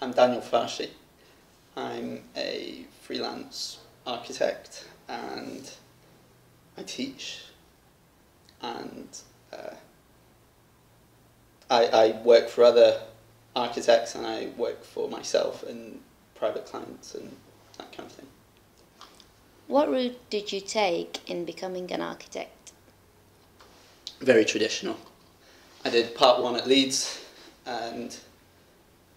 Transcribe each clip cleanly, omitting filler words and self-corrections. I'm Daniel Farshi. I'm a freelance architect and I teach, and I work for other architects and I work for myself and private clients and that kind of thing. What route did you take in becoming an architect? Very traditional. I did part one at Leeds and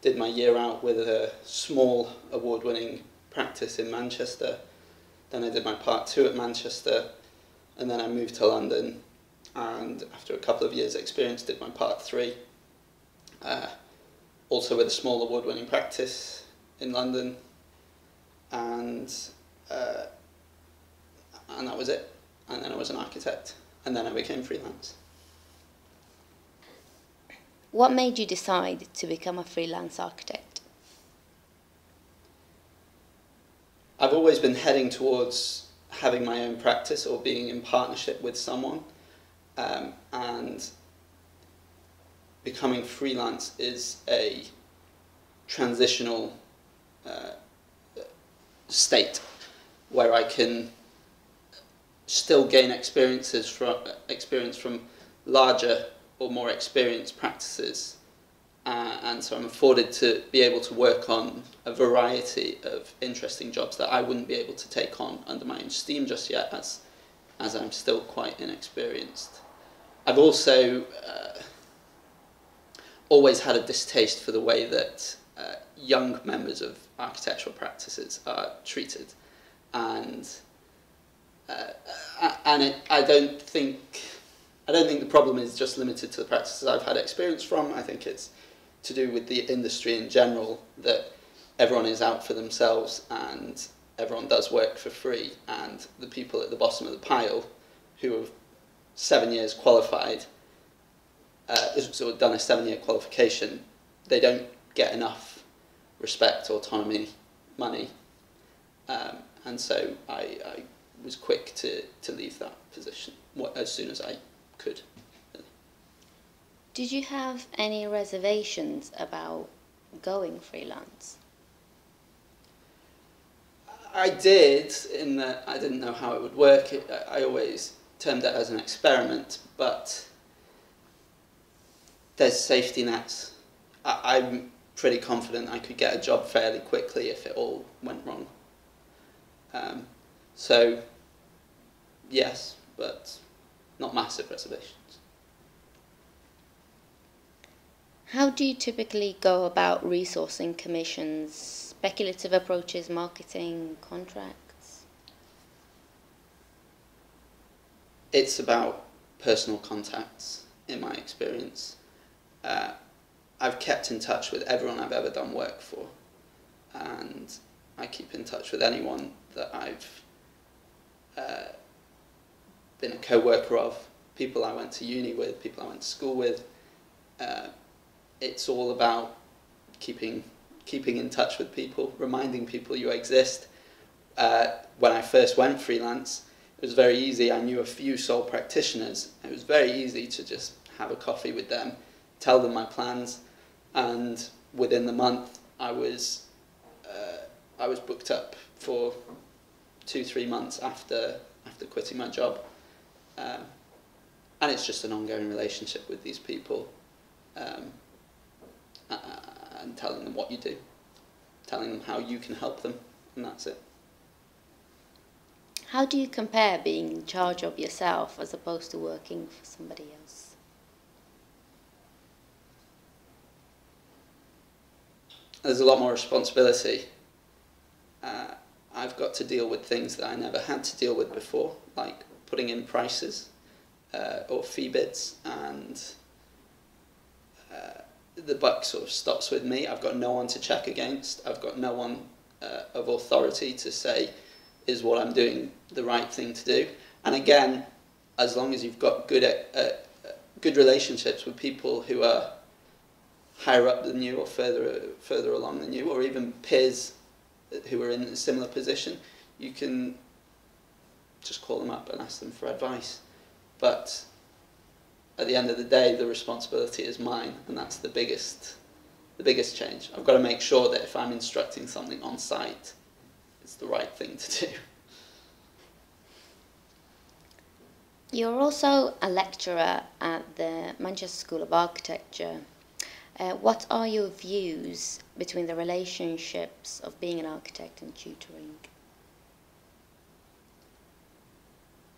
did my year out with a small award-winning practice in Manchester. Then I did my part two at Manchester, and then I moved to London, and after a couple of years experience did my part three, also with a small award-winning practice in London, and that was it. And then I was an architect, and then I became freelance. What made you decide to become a freelance architect? I've always been heading towards having my own practice or being in partnership with someone, and becoming freelance is a transitional state where I can still gain experience from larger or more experienced practices, and so I'm afforded to be able to work on a variety of interesting jobs that I wouldn't be able to take on under my own steam just yet, as I'm still quite inexperienced. I've also always had a distaste for the way that young members of architectural practices are treated, and I don't think the problem is just limited to the practices I've had experience from. I think it's to do with the industry in general, that everyone is out for themselves and everyone does work for free, and the people at the bottom of the pile who have 7 years qualified, so done a 7-year qualification, they don't get enough respect, autonomy, money, and so I was quick to leave that position as soon as I could. Did you have any reservations about going freelance? I did, in that I didn't know how it would work. I always termed it as an experiment, but there's safety nets. I'm pretty confident I could get a job fairly quickly if it all went wrong. So yes, but not massive reservations. How do you typically go about resourcing commissions, speculative approaches, marketing, contracts? It's about personal contacts, in my experience. I've kept in touch with everyone I've ever done work for, and I keep in touch with anyone that I've been a co-worker of, people I went to uni with, people I went to school with. It's all about keeping in touch with people, reminding people you exist. When I first went freelance, it was very easy. I knew a few sole practitioners. It was very easy to just have a coffee with them, tell them my plans, and within the month I was booked up for 2-3 months after quitting my job. And it's just an ongoing relationship with these people, and telling them what you do, telling them how you can help them, and that's it. How do you compare being in charge of yourself as opposed to working for somebody else? There's a lot more responsibility. I've got to deal with things that I never had to deal with before, like putting in prices or fee bids, and the buck sort of stops with me. I've got no one to check against. I've got no one of authority to say, is what I'm doing the right thing to do? And again, as long as you've got good relationships with people who are higher up than you or further along than you, or even peers who are in a similar position, you can just call them up and ask them for advice. But at the end of the day, the responsibility is mine, and that's the biggest the biggest change. I've got to make sure that if I'm instructing something on site, it's the right thing to do. You're also a lecturer at the Manchester School of Architecture. What are your views between the relationships of being an architect and tutoring?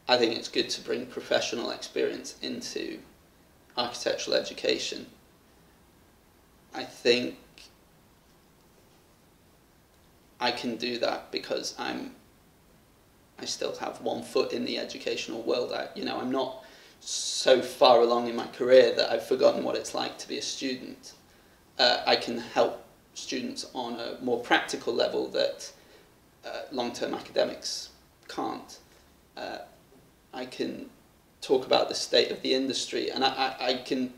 I think it's good to bring professional experience into architectural education. I think I can do that because I still have one foot in the educational world. I'm not so far along in my career that I've forgotten what it's like to be a student. I can help students on a more practical level that long-term academics can't. I can talk about the state of the industry, and I can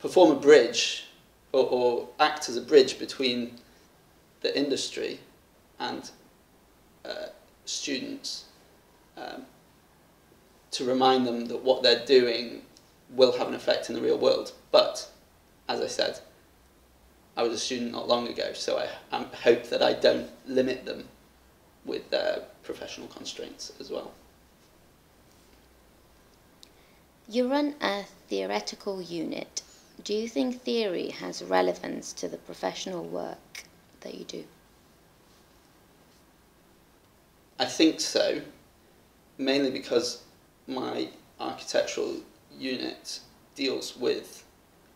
perform a bridge or act as a bridge between the industry and students to remind them that what they're doing will have an effect in the real world. But, as I said, I was a student not long ago, so I hope that I don't limit them with their professional constraints as well. You run a theoretical unit. Do you think theory has relevance to the professional work that you do? I think so, mainly because my architectural unit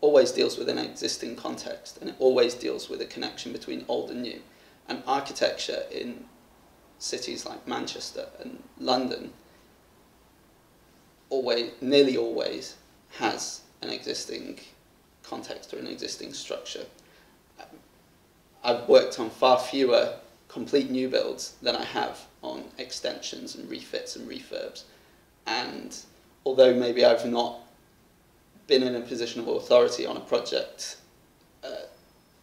always deals with an existing context, and it always deals with a connection between old and new. And architecture in cities like Manchester and London nearly always has an existing context or an existing structure. I've worked on far fewer complete new builds than I have on extensions and refits and refurbs. And although maybe I've not been in a position of authority on a project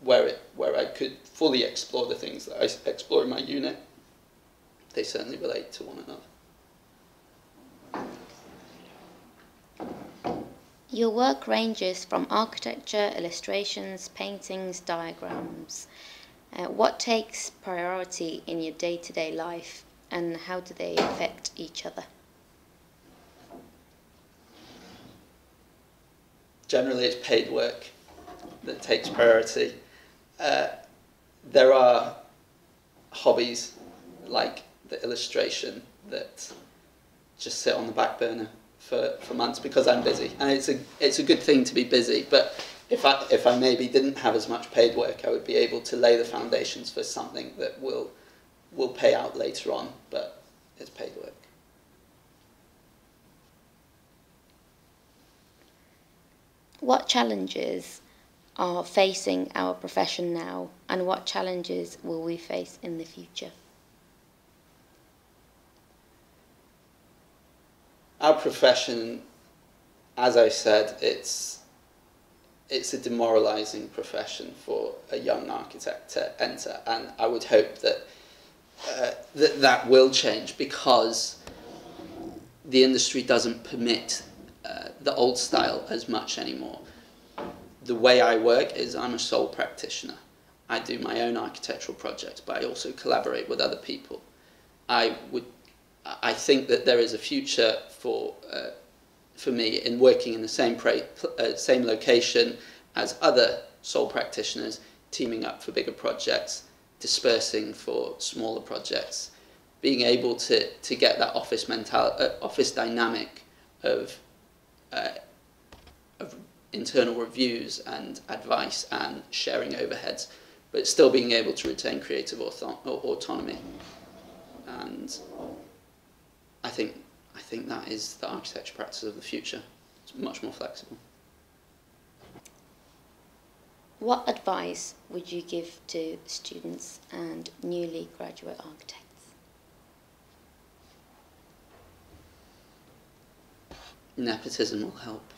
where I could fully explore the things that I explore in my unit, they certainly relate to one another. Your work ranges from architecture, illustrations, paintings, diagrams. What takes priority in your day-to-day life, and how do they affect each other? Generally, it's paid work that takes priority. There are hobbies like the illustration that just sit on the back burner for months because I'm busy, and it's a good thing to be busy, but if I maybe didn't have as much paid work, I would be able to lay the foundations for something that will pay out later on, but it's paid work. What challenges are facing our profession now, and what challenges will we face in the future? Our profession, as I said, it's a demoralising profession for a young architect to enter, and I would hope that that will change, because the industry doesn't permit the old style as much anymore. The way I work is I'm a sole practitioner. I do my own architectural projects, but I also collaborate with other people. I think that there is a future for me in working in the same location as other sole practitioners, teaming up for bigger projects, dispersing for smaller projects, being able to get that office mentality, office dynamic of internal reviews and advice and sharing overheads, but still being able to retain creative autonomy. And I think that is the architecture practice of the future. It's much more flexible. What advice would you give to students and newly graduate architects? Nepotism will help.